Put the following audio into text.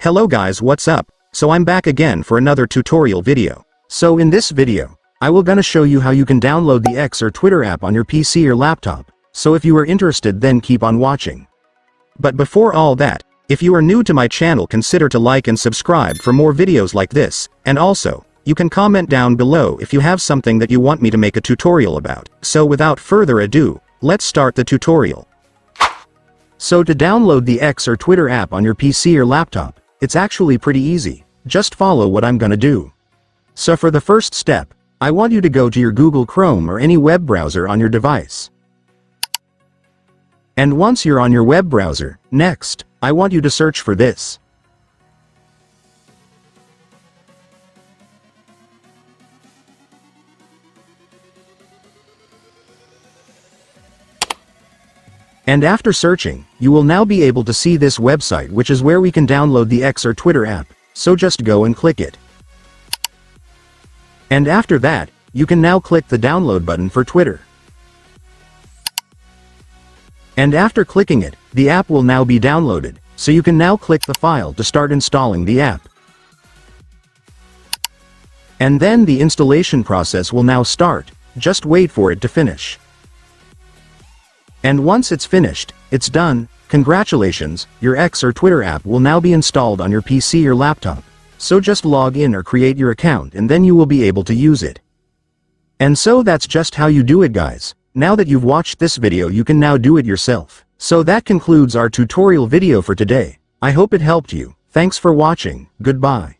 Hello guys, what's up? So I'm back again for another tutorial video. So in this video, I will gonna show you how you can download the X or Twitter app on your PC or laptop. So if you are interested, then keep on watching. But before all that, if you are new to my channel, consider to like and subscribe for more videos like this, and also, you can comment down below if you have something that you want me to make a tutorial about. So without further ado, let's start the tutorial. So to download the X or Twitter app on your PC or laptop, it's actually pretty easy. Just follow what I'm gonna do. So for the first step, I want you to go to your Google Chrome or any web browser on your device. And once you're on your web browser, next, I want you to search for this. And after searching, you will now be able to see this website, which is where we can download the X or Twitter app, so just go and click it. And after that, you can now click the download button for Twitter. And after clicking it, the app will now be downloaded, so you can now click the file to start installing the app. And then the installation process will now start, just wait for it to finish. And once it's finished, it's done. Congratulations, your X or Twitter app will now be installed on your PC or laptop. So just log in or create your account and then you will be able to use it. And so that's just how you do it, guys. Now that you've watched this video, you can now do it yourself. So that concludes our tutorial video for today. I hope it helped you. Thanks for watching. Goodbye.